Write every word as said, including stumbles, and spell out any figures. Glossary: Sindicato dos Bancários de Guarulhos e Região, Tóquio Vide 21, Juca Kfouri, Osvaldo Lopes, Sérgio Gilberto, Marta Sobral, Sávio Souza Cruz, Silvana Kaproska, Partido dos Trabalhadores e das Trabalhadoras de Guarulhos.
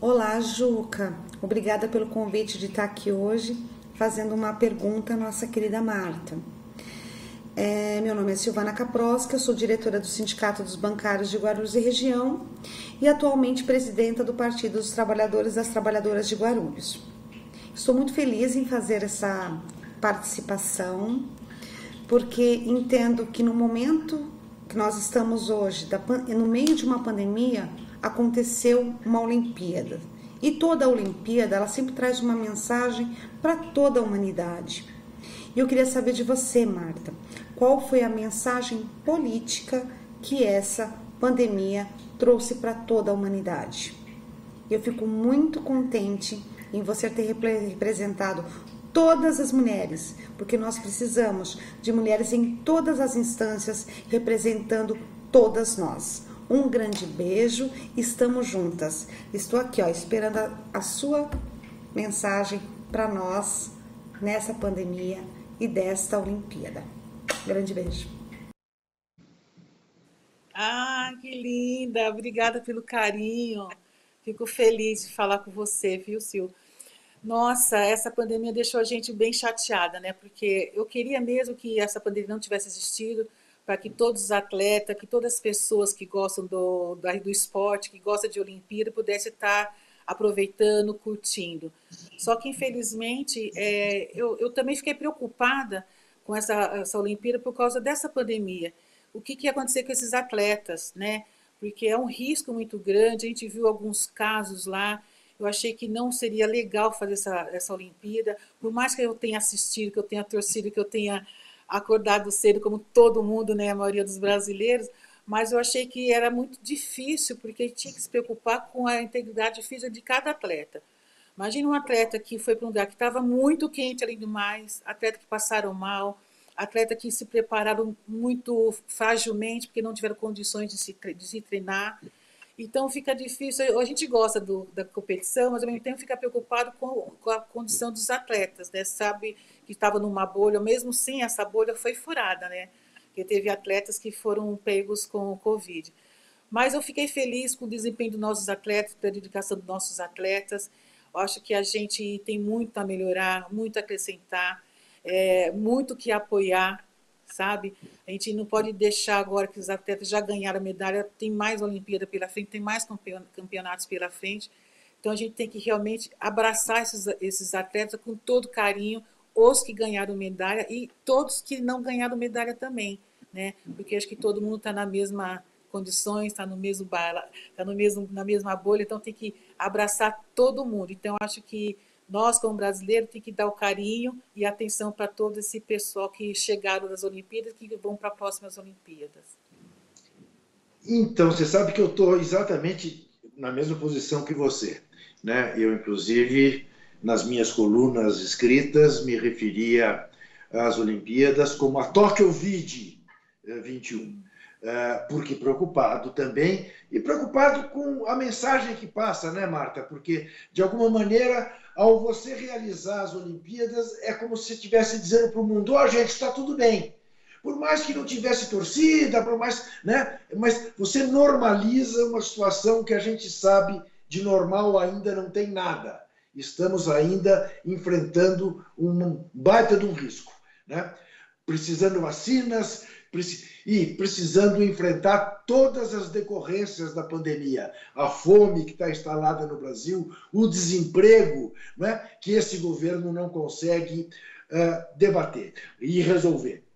Olá, Juca. Obrigada pelo convite de estar aqui hoje, fazendo uma pergunta à nossa querida Marta. É, meu nome é Silvana Kaproska, eu sou diretora do Sindicato dos Bancários de Guarulhos e Região e atualmente presidenta do Partido dos Trabalhadores e das Trabalhadoras de Guarulhos. Estou muito feliz em fazer essa participação, porque entendo que no momento que nós estamos hoje, no meio de uma pandemia, aconteceu uma Olimpíada. E toda a Olimpíada, ela sempre traz uma mensagem para toda a humanidade. E eu queria saber de você, Marta, qual foi a mensagem política que essa pandemia trouxe para toda a humanidade? Eu fico muito contente em você ter representado todas as mulheres, porque nós precisamos de mulheres em todas as instâncias, representando todas nós. Um grande beijo, estamos juntas. Estou aqui, ó, esperando a, a sua mensagem para nós nessa pandemia e desta Olimpíada. Grande beijo. Ah, que linda! Obrigada pelo carinho. Fico feliz de falar com você, viu, Sil? Nossa, essa pandemia deixou a gente bem chateada, né? Porque eu queria mesmo que essa pandemia não tivesse existido, para que todos os atletas, que todas as pessoas que gostam do, do esporte, que gostam de Olimpíada, pudessem estar aproveitando, curtindo. Só que, infelizmente, é, eu, eu também fiquei preocupada com essa, essa Olimpíada por causa dessa pandemia. O que, que ia acontecer com esses atletas, né? Porque é um risco muito grande, a gente viu alguns casos lá. Eu achei que não seria legal fazer essa, essa Olimpíada, por mais que eu tenha assistido, que eu tenha torcido, que eu tenha acordado cedo, como todo mundo, né, a maioria dos brasileiros, mas eu achei que era muito difícil, porque tinha que se preocupar com a integridade física de cada atleta. Imagina um atleta que foi para um lugar que estava muito quente, além do mais, atleta que passaram mal, atleta que se prepararam muito fragilmente, porque não tiveram condições de se, de se treinar. Então fica difícil, a gente gosta do, da competição, mas ao mesmo tempo fica preocupado com, com a condição dos atletas, né? Sabe que estava numa bolha, mesmo sim, essa bolha foi furada, né? Porque teve atletas que foram pegos com o Covid. Mas eu fiquei feliz com o desempenho dos nossos atletas, com a dedicação dos nossos atletas. Eu acho que a gente tem muito a melhorar, muito a acrescentar, é, muito que apoiar, sabe? A gente não pode deixar agora que os atletas já ganharam a medalha, tem mais Olimpíada pela frente, tem mais campeonatos pela frente, então a gente tem que realmente abraçar esses, esses atletas com todo carinho, os que ganharam medalha e todos que não ganharam medalha também, né? Porque acho que todo mundo está na mesma condições, está no mesmo bala, está no mesmo, na mesma bolha, então tem que abraçar todo mundo. Então acho que nós, como brasileiros, tem que dar o carinho e atenção para todo esse pessoal que chegaram das Olimpíadas, que vão para as próximas Olimpíadas. Então, você sabe que eu estou exatamente na mesma posição que você, né? Eu, inclusive, nas minhas colunas escritas, me referia às Olimpíadas como a Tóquio Vide vinte e um, porque preocupado também, e preocupado com a mensagem que passa, né, Marta? Porque, de alguma maneira, ao você realizar as Olimpíadas, é como se estivesse dizendo para o mundo, ó, gente, está tudo bem. Por mais que não tivesse torcida, por mais, né? Mas você normaliza uma situação que a gente sabe de normal ainda não tem nada. Estamos ainda enfrentando um baita de um risco, né? Precisando vacinas e precisando enfrentar todas as decorrências da pandemia. A fome que está instalada no Brasil, o desemprego, né, que esse governo não consegue uh, debater e resolver.